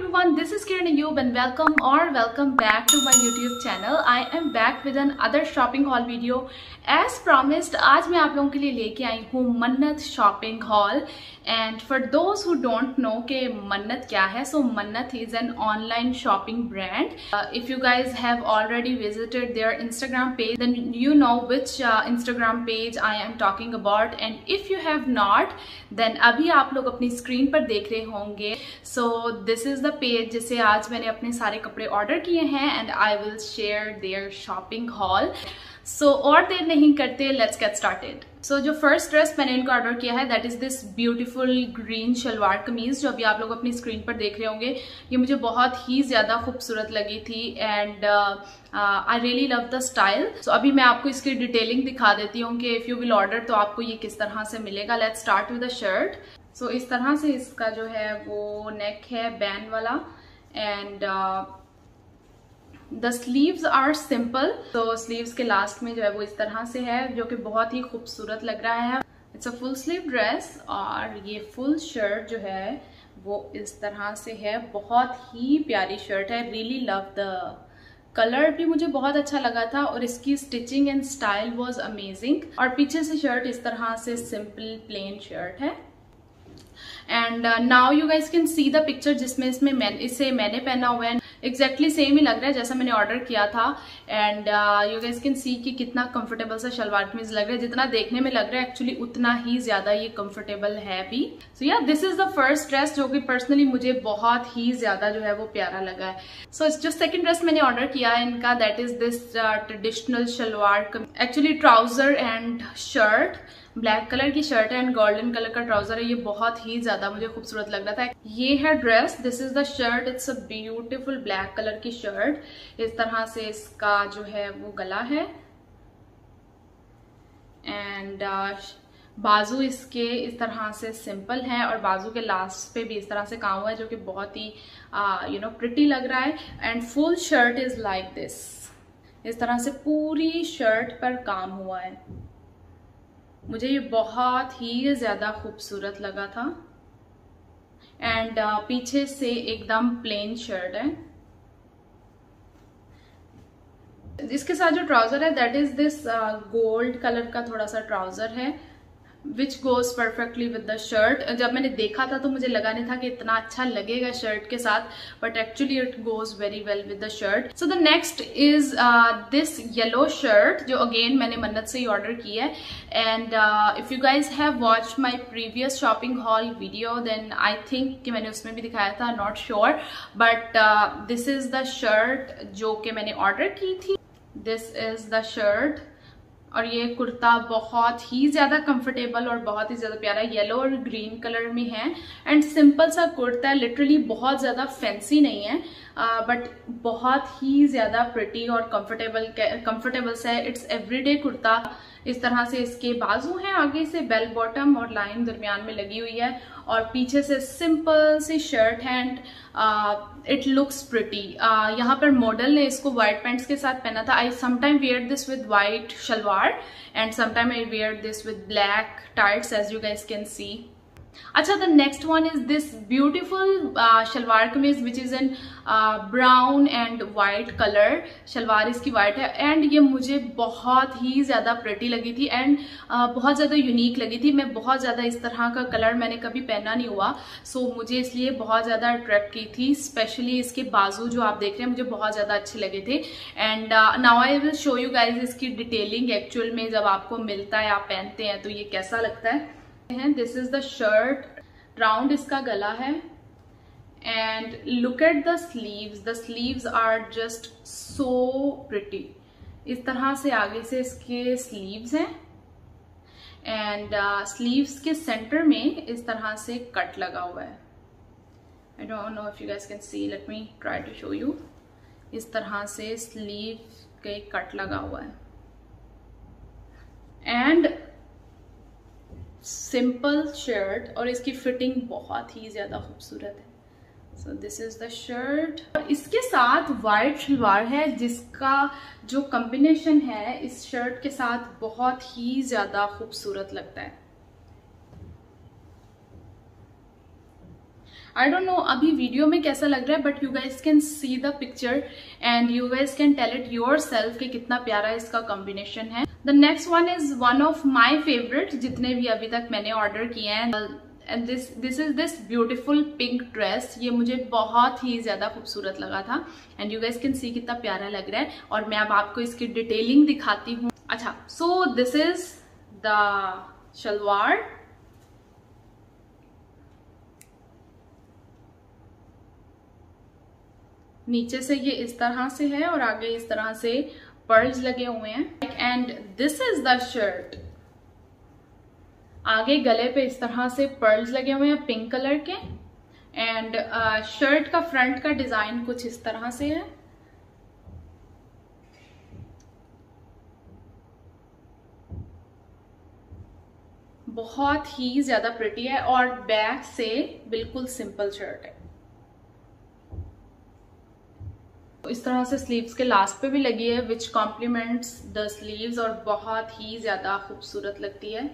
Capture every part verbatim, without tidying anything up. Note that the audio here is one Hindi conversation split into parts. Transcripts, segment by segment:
everyone, this is Kiran Ayub and welcome or welcome back to my YouTube channel. I am back with another shopping haul video. As promised, आज मैं आप लोगों के लिए लेके आई हूँ मन्नत shopping haul. And for those who don't know कि मन्नत क्या है, so मन्नत is an online shopping brand. Uh, if you guys have already visited their Instagram page, then you know which uh, Instagram page I am talking about. And if you have not, then अभी आप लोग अपनी screen पर देख रहे होंगे. So this is the page जिसे आज मैंने अपने सारे कपड़े ऑर्डर किए हैं and I will share their shopping haul. So और देर नहीं करते, let's get started. So so, जो फर्स्ट ड्रेस मैंने इनको ऑर्डर किया है that is this beautiful green shalwar kameez जो अभी आप लोग अपनी स्क्रीन पर देख रहे होंगे. ये मुझे बहुत ही ज़्यादा खूबसूरत लगी थी and I really love the style. So अभी मैं आपको इसकी डिटेलिंग दिखा देती हूँ कि इफ़ यू विल ऑर्डर तो आपको ये किस तरह से मिलेगा. Let's start with the shirt. So इस तरह से इसका जो है वो नेक है बैंड वाला and the sleeves are simple. तो स्लीव्स के लास्ट में जो है वो इस तरह से है जो कि बहुत ही खूबसूरत लग रहा है. It's a full sleeve dress और ये फुल शर्ट जो है वो इस तरह से है. बहुत ही प्यारी शर्ट है. रियली लव द कलर, भी मुझे बहुत अच्छा लगा था और इसकी stitching and style was amazing. और पीछे से शर्ट इस तरह से सिंपल प्लेन शर्ट है. And now you guys can see the picture जिसमें इसमें मैं इसे मैंने पहना हुआ है. एग्जैक्टली exactly सेम ही लग रहा है जैसा मैंने ऑर्डर किया था. And you guys can see कि कितना कंफर्टेबल सा शलवार कमीज लग रहा है. जितना देखने में लग रहा है एक्चुअली उतना ही ज्यादा ये कंफर्टेबल है भी. सो या this is the first dress जो कि पर्सनली मुझे बहुत ही ज्यादा जो है वो प्यारा लगा है. सो so, जो सेकंड ड्रेस मैंने ऑर्डर किया है इनका that is this traditional shalwar kameez. Actually trouser and shirt, black colour की शर्ट है एंड गोल्डन कलर का ट्राउजर है. ये बहुत ही ज्यादा मुझे खूबसूरत लग रहा था. ये है dress, this is the shirt. It's a beautiful black colour की शर्ट. इस तरह से इसका जो है वो गला है एंड बाजू इसके इस तरह से सिंपल है और बाजू के लास्ट पे भी इस तरह से काम हुआ है जो कि बहुत ही यू नो प्रिटी लग रहा है. And full shirt is like this. इस तरह से पूरी शर्ट पर काम हुआ है. मुझे ये बहुत ही ज़्यादा खूबसूरत लगा था. एंड uh, पीछे से एकदम प्लेन शर्ट है. इसके साथ जो ट्राउजर है that is this gold colour का थोड़ा सा ट्राउजर है which goes perfectly with the shirt. जब मैंने देखा था तो मुझे लगा नहीं था कि इतना अच्छा लगेगा शर्ट के साथ, but actually it goes very well with the shirt. So the next is this yellow shirt जो अगेन मैंने मन्नत से ही ऑर्डर की है. And if you guys have watch my previous shopping haul video then I think कि मैंने उसमें भी दिखाया था, not sure, but this is the shirt जो कि मैंने ऑर्डर की थी. दिस इज द शर्ट और ये कुर्ता बहुत ही ज़्यादा कंफर्टेबल और बहुत ही ज़्यादा प्यारा येलो और ग्रीन कलर में है. एंड सिंपल सा कुर्ता है, लिटरली बहुत ज़्यादा फैंसी नहीं है बट uh, बहुत ही ज़्यादा प्रिटी और कंफर्टेबल कंफर्टेबल सा है. It's everyday kurta. इस तरह से इसके बाजू हैं, आगे से बेल बॉटम और लाइन दरमियान में लगी हुई है और पीछे से सिंपल सी शर्ट है. And it looks pretty. यहाँ पर मॉडल ने इसको वाइट पैंट्स के साथ पहना था. I sometime wear this with white shalwar and sometime I wear this with black tights as you guys can see. अच्छा, the next one is this beautiful shalwar kameez which is in brown and white colour. Shalwar इसकी वाइट है एंड ये मुझे बहुत ही ज़्यादा प्रिटी लगी थी एंड uh, बहुत ज़्यादा यूनिक लगी थी. मैं बहुत ज़्यादा इस तरह का कलर मैंने कभी पहना नहीं हुआ, सो so, मुझे इसलिए बहुत ज़्यादा अट्रैक्ट की थी. स्पेशली इसके बाजू जो आप देख रहे हैं मुझे बहुत ज़्यादा अच्छे लगे थे. And now I will show you guys इसकी डिटेलिंग एक्चुअल में जब आपको मिलता है, आप पहनते हैं तो ये कैसा लगता है. This is the shirt, round इसका गला है and look at the sleeves. The sleeves are just so pretty. इस तरह से आगे से इसके स्लीव्स हैं एंड स्लीव्स के सेंटर में इस तरह से कट लगा हुआ है. I don't know if you guys can see, let me try to show you. इस तरह से स्लीव के कट लगा हुआ है एंड सिंपल शर्ट और इसकी फिटिंग बहुत ही ज़्यादा खूबसूरत है. So this is the shirt. इसके साथ वाइट शलवार है जिसका जो कॉम्बिनेशन है इस शर्ट के साथ बहुत ही ज़्यादा खूबसूरत लगता है. आई डोंट नो अभी वीडियो में कैसा लग रहा है, but you guys can see the picture and you guys can tell it yourself कि कितना प्यारा इसका कॉम्बिनेशन है. The next one is one of my favourite जितने भी अभी तक मैंने ऑर्डर किए हैं. And this this is this beautiful pink dress. ये मुझे बहुत ही ज़्यादा खूबसूरत लगा था and you guys can see कितना प्यारा लग रहा है. और मैं अब आपको इसकी डिटेलिंग दिखाती हूँ. अच्छा, so this is the salwar. नीचे से ये इस तरह से है और आगे इस तरह से पर्ल्स लगे हुए हैं. And this is the shirt. आगे गले पे इस तरह से पर्ल्स लगे हुए हैं पिंक कलर के. एंड शर्ट uh, का फ्रंट का डिजाइन कुछ इस तरह से है. बहुत ही ज्यादा प्रिटी है और बैक से बिल्कुल सिंपल शर्ट है. इस तरह से स्लीव्स के लास्ट पे भी लगी है विच कॉम्प्लीमेंट्स द स्लीव्स और बहुत ही ज्यादा खूबसूरत लगती है.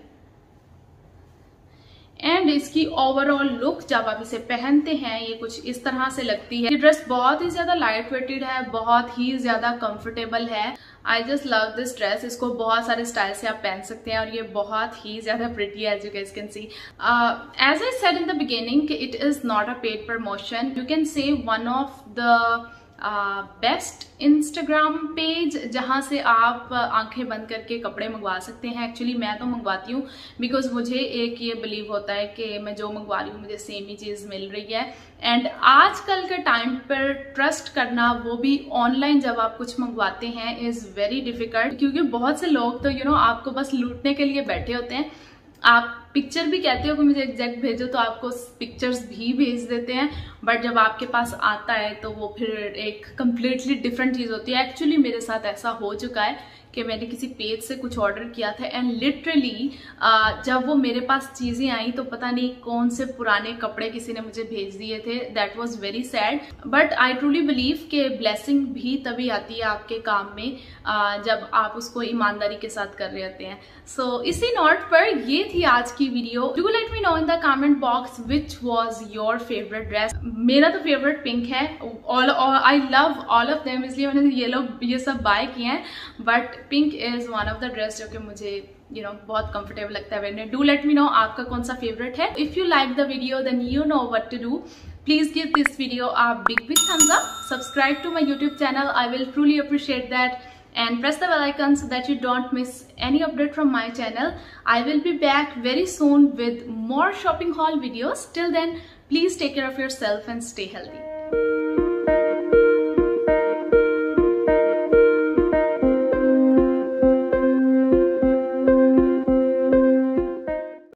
एंड इसकी ओवरऑल लुक जब आप इसे पहनते हैं ये कुछ इस तरह से लगती है. ये ड्रेस बहुत ही ज्यादा लाइट वेटेड है, बहुत ही ज्यादा कंफर्टेबल है. I just love this dress. इसको बहुत सारे स्टाइल से आप पहन सकते हैं और ये बहुत ही ज्यादा प्रिटी है. As you guys can see, as I said in the beginning it is not a paid promotion. You can say one of the best Instagram page जहाँ से आप आंखें बंद करके कपड़े मंगवा सकते हैं. एक्चुअली मैं तो मंगवाती हूँ बिकॉज मुझे एक ये बिलीव होता है कि मैं जो मंगवा रही हूँ मुझे सेम ही चीज़ मिल रही है. एंड आजकल के टाइम पर ट्रस्ट करना, वो भी ऑनलाइन जब आप कुछ मंगवाते हैं, इज़ वेरी डिफिकल्ट. क्योंकि बहुत से लोग तो यू नो आपको बस लूटने के लिए बैठे होते हैं. आप पिक्चर भी कहते हो कि मुझे एग्जैक्ट भेजो तो आपको पिक्चर्स भी भेज देते हैं, बट जब आपके पास आता है तो वो फिर एक कम्प्लीटली डिफरेंट चीज़ होती है. एक्चुअली मेरे साथ ऐसा हो चुका है कि मैंने किसी पेज से कुछ ऑर्डर किया था एंड लिटरली जब वो मेरे पास चीज़ें आई तो पता नहीं कौन से पुराने कपड़े किसी ने मुझे भेज दिए थे. That was very sad, but I truly believe कि ब्लेसिंग भी तभी आती है आपके काम में uh, जब आप उसको ईमानदारी के साथ कर रहे होते हैं. सो so, इसी नोट पर ये थी आज की video. Do let me know in the comment box which was your favourite dress. मेरा तो फेवरेट पिंक है. All I love all of them, इसलिए मैंने ये लोग ये सब बाय किए हैं, but pink is one of the dress जो कि मुझे यू नो बहुत कंफर्टेबल लगता है when. Do let me know आपका कौन सा फेवरेट है. If you like the video then you know what to do. Please give this video a big big thumbs up. Subscribe to my YouTube channel. I will truly appreciate that. And press the bell icon so that you don't miss any update from my channel. I will be back very soon with more shopping haul videos. Till then, please take care of yourself and stay healthy.